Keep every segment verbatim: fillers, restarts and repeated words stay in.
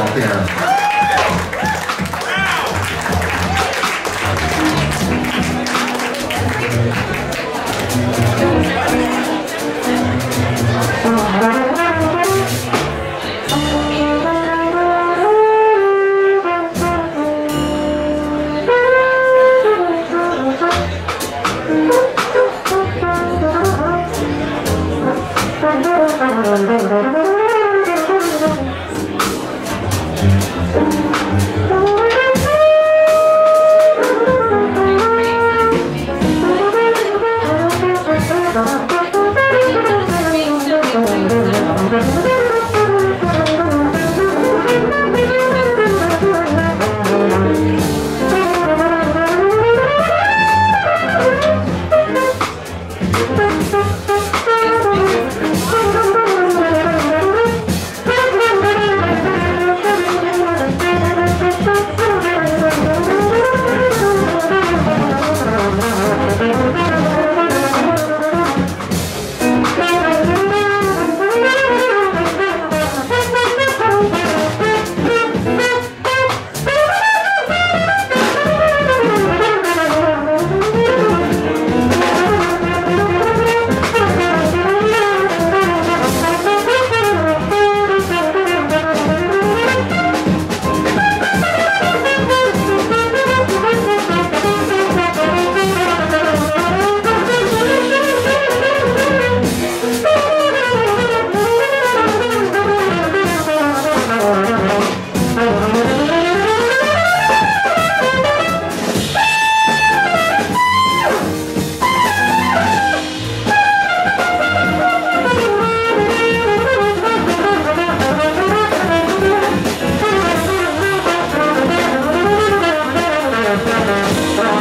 off there.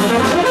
Thank you.